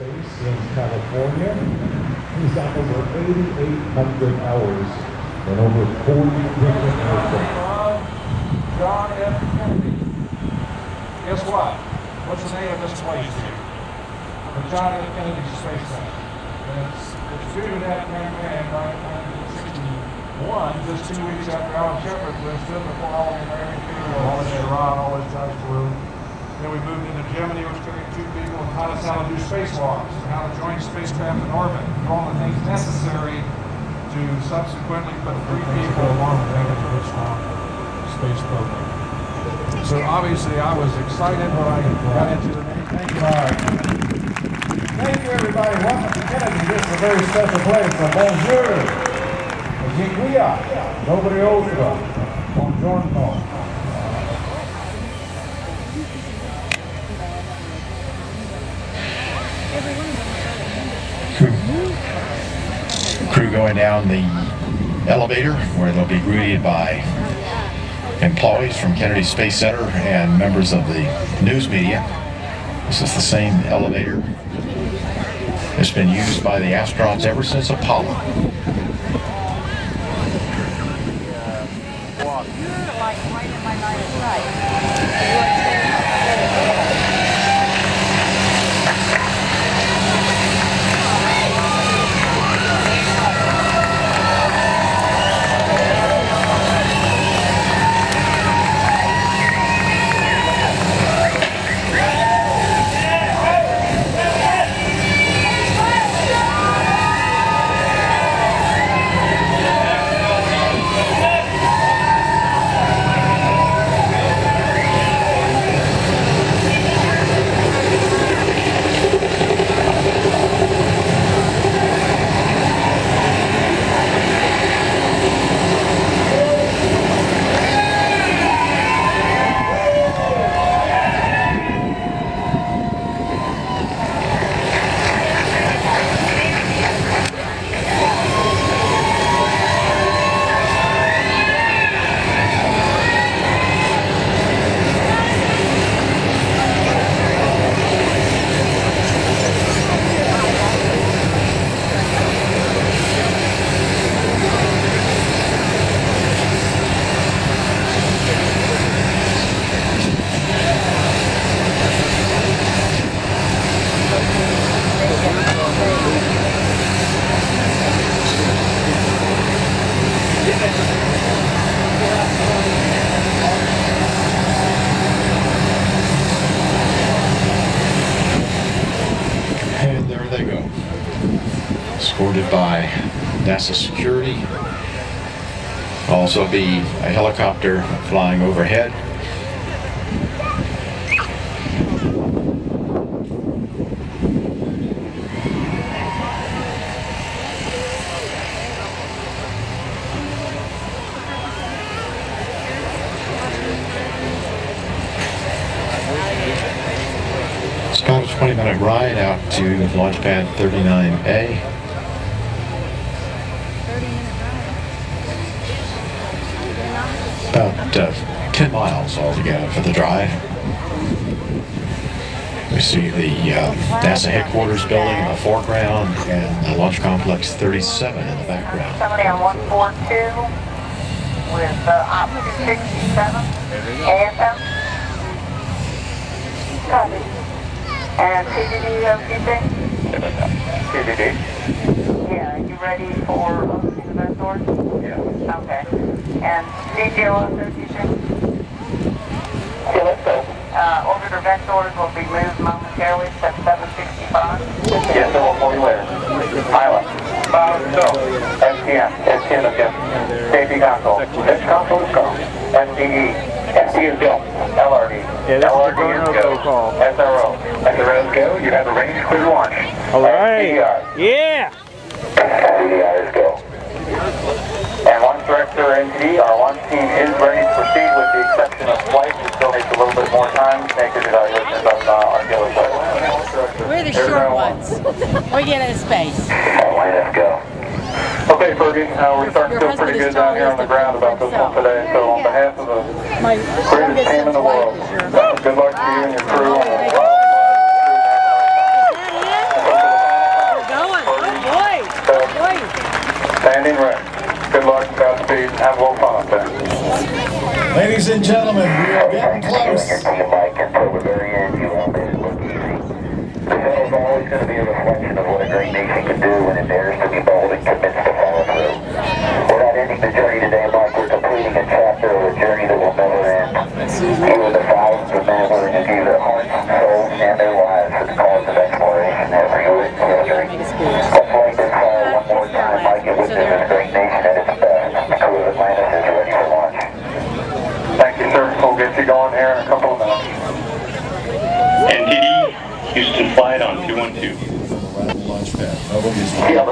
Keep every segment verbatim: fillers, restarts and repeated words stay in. space in California. He's done over eighty-eight hundred hours and over forty different aircraft. John F. Kennedy. Guess what? What's the name of this place here? The John F. Kennedy Space Center. It's, it's due to that young man in nineteen sixty-one, just two weeks after Alan Shepard was in the fall in American Theater, all this Iran, all this nice room. Then we moved into Germany, which carried two people, and taught us how to do spacewalks, and how to join spacecraft in orbit, and all the things necessary to subsequently put three people along the way into this long space program. So obviously I was excited when I got into the name. Thank you, Mark. Thank you, everybody. Welcome to Kennedy. This is a very special place. A bonjour. A jinguia. Nobody older. Buongiorno. Crew going down the elevator where they'll be greeted by employees from Kennedy Space Center and members of the news media. This is the same elevator that's been used by the astronauts ever since Apollo. Escorted by NASA security. Also be a helicopter flying overhead. It's about a twenty minute ride out to Launch Pad thirty-nine A. About uh, ten miles altogether for the drive. We see the uh, NASA headquarters building in the foreground and the Launch Complex thirty-seven in the background. Somebody on one four two with uh, option sixty-seven A F M. Copy. And C D D, O C D? C D D. Yeah, are you ready for O C D the best order? Yeah. Okay. And C T O one thirty-six. Uh, orbital vectors will be moved momentarily at seven sixty-five. Yes, sir, we'll pull you later. Pilot. Bob, go. S T N. S T N is good. J P console. This console is gone. S D E. S D E is built. L R D. Yeah, L R D is go. S R O. As the rows go, you have a range clear launch. All right. Yeah. S D E is go. And once Director N G, our launch team is ready to proceed with the exception of flight. It still takes a little bit more time to make the evaluations of uh, our daily flight. We're the There's short ones. We're getting in space. All right, let's go. Okay, Fergie, uh, we're starting to feel pretty good down here on the ground about this one today. So on behalf of the greatest team in the world, good luck to you and your crew. Landing right. Good luck, Godspeed, and we'll follow that. Ladies and gentlemen, we are getting close. The hill is always going to be a reflection of what a great nation can do when it dares to be bold and commits to follow through. We're not ending the journey today, Mike. We're completing a chapter of a journey that will never end. You are the thousands of men willing to give their hearts, souls, and their lives for the cause of exploration every witness history. Let's light this fire one more time, Mike, and witness this great nation at its best. The crew of Atlantis is ready for launch. Thank you, sir. We'll get you going here in a couple of minutes. Houston flight on two one two. Launch pad. Yeah, this is Dave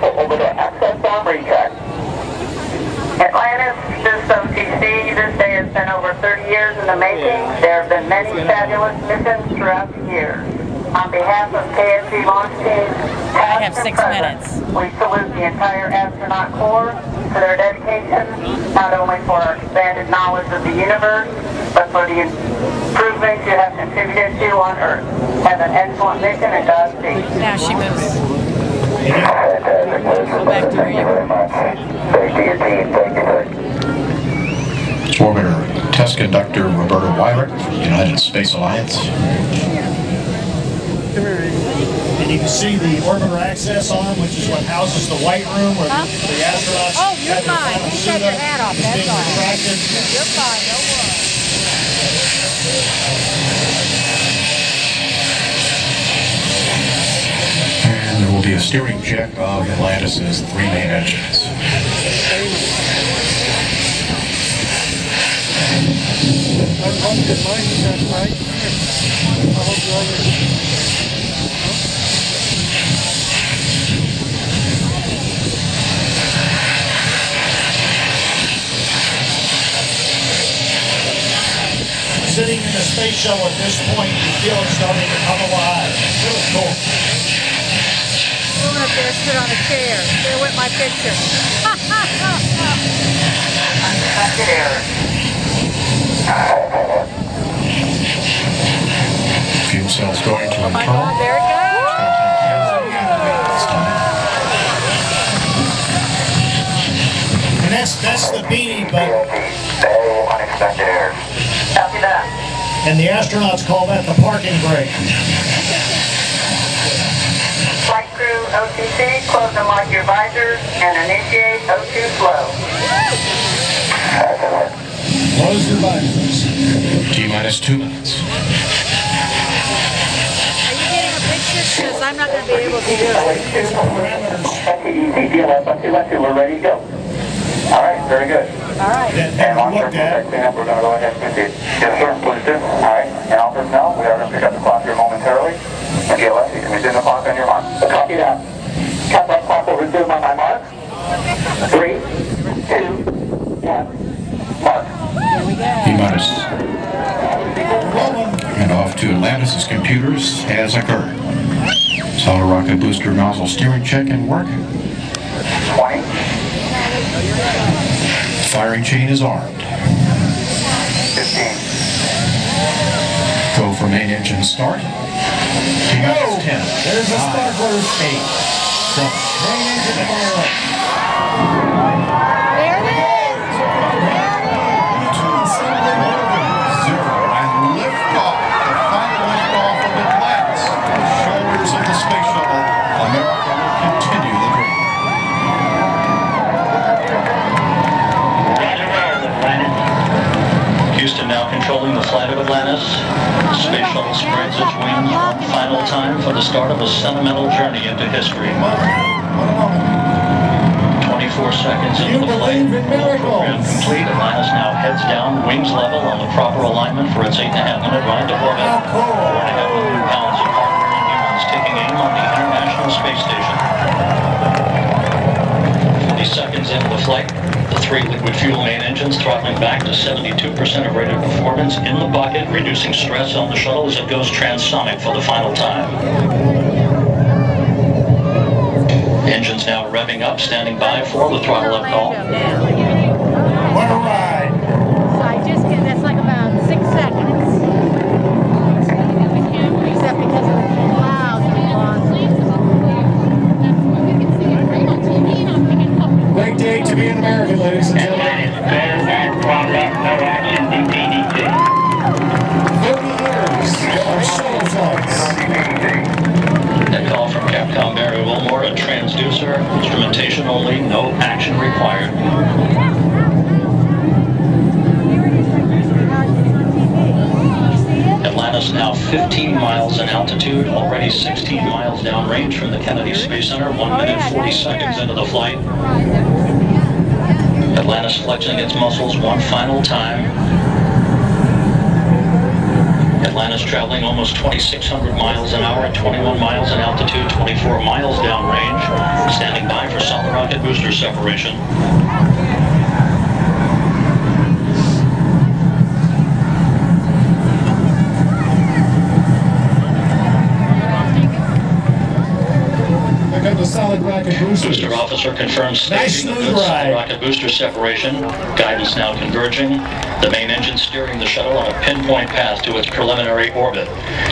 over to Access Armory Track. Atlantis System T C, this day has been over thirty years in the making. There have been many fabulous missions throughout the years. On behalf of K S C Launch Team, I have six minutes. We salute the entire astronaut corps for their dedication, not only for our expanded knowledge of the universe, but for the improvements you have contributed to on Earth. Have an excellent mission and Godspeed. Now she moves. Go back to where you were. Orbiter test conductor Roberta Weirich from the United Space Alliance. And you can see the orbiter access arm, which is what houses the white room where huh? the, the astronauts. Oh, you're fine. You take your hat off. That's all right. You're fine. No worries. And there will be a steering check of Atlantis' three main engines. Sitting in the space shuttle at this point, you feel it starting to come alive. It's really cool. Woman up there stood on a chair. There went my picture. Ha ha ha ha! Unexpected error. Fuel cells going to internal. Oh my God! There it goes. And that's that's the beanie button. No unexpected error. And the astronauts call that the parking brake. Flight crew O C C, close and lock your visors and initiate O two flow. Close your visors. T minus two minutes. Are you getting a picture? Because I'm not going to be able to do it. We're ready to go. All right, very good. All right. And, and on your contact stand, we're going to go ahead and proceed. Yes, sir, please do. All right, and all personnel, we are going to pick up the clock here momentarily. And D L S, you can resume the clock on your mark. Copy that. Count that clock will resume on my mark. Three, two, one, mark. Here we go. And off to Atlantis' computers as occurred. Solid rocket booster nozzle steering check and work. twenty. Firing chain is armed. fifteen. Go for main engine start. Go. ten. There's a start burst. eight. seven. Main engine fire up. There it is. zero. And liftoff. The final liftoff of Atlantis. The shoulders of the space shuttle. America will continue the dream. Houston now controlling the flight of Atlantis. The space shuttle spreads its wings one final time for the start of a sentimental journey into history. twenty-four seconds into the flight, full program complete. Atlantis now heads down, wings level on the proper alignment for its eight and a half minute ride to orbit. Four and a half million pounds of hardware and humans taking aim on the International Space Station. forty seconds into the flight, the three liquid fuel main engines throttling back to seventy-two percent of rated performance in the bucket, reducing stress on the shuttle as it goes transonic for the final time. Engines now revving up, standing by for the throttle up call. What a ride! So I just get, that's like about six seconds. Except because of the clouds. Wow. sir. Instrumentation only, no action required. Atlantis now fifteen miles in altitude, already sixteen miles downrange from the Kennedy Space Center, one minute forty seconds into the flight. Atlantis flexing its muscles one final time. Atlantis traveling almost twenty-six hundred miles an hour at twenty-one miles in altitude, twenty-four miles downrange. Standing by for solid rocket booster separation. I got the solid rocket booster. Booster officer confirms staging of good solid rocket booster separation. Guidance now converging. The main engine steering the shuttle on a pinpoint path to its preliminary orbit.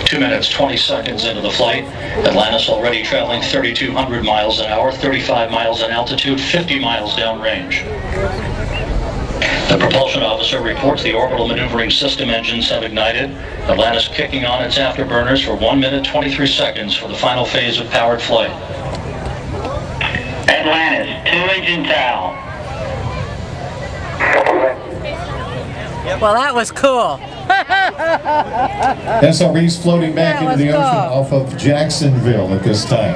two minutes, twenty seconds into the flight, Atlantis already traveling thirty-two hundred miles an hour, thirty-five miles in altitude, fifty miles downrange. The propulsion officer reports the orbital maneuvering system engines have ignited. Atlantis kicking on its afterburners for one minute, twenty-three seconds for the final phase of powered flight. Atlantis, two engines out. Well, that was cool. S R E's floating back into the ocean off of Jacksonville at this time.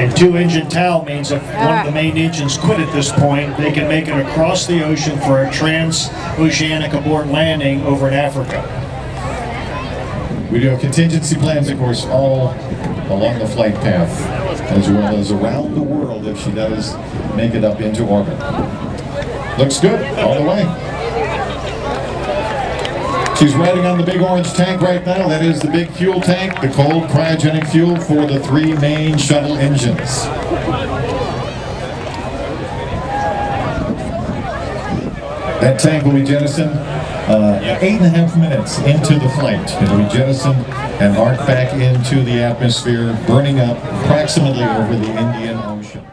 And two engine towel means if one of the main engines quit at this point, they can make it across the ocean for a transoceanic abort landing over in Africa. We do have contingency plans, of course, all along the flight path, as well as around the world if she does make it up into orbit. Looks good all the way. She's riding on the big orange tank right now. That is the big fuel tank, the cold cryogenic fuel for the three main shuttle engines. That tank will be jettisoned uh, eight and a half minutes into the flight. It will be jettisoned and arced back into the atmosphere, burning up approximately over the Indian Ocean.